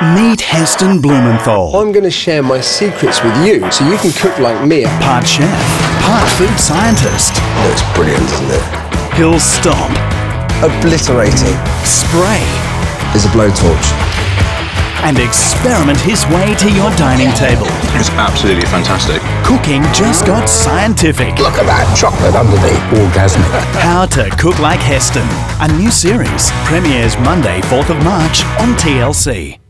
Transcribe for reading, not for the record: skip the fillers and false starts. Meet Heston Blumenthal. I'm going to share my secrets with you so you can cook like me. Part chef, part food scientist. Looks brilliant, doesn't it? He'll stomp. Obliterating. Spray. There's a blowtorch. And experiment his way to your dining table. It's absolutely fantastic. Cooking just got scientific. Look at that chocolate underneath. Orgasmic. How to Cook Like Heston. A new series premieres Monday, 4th of March on TLC.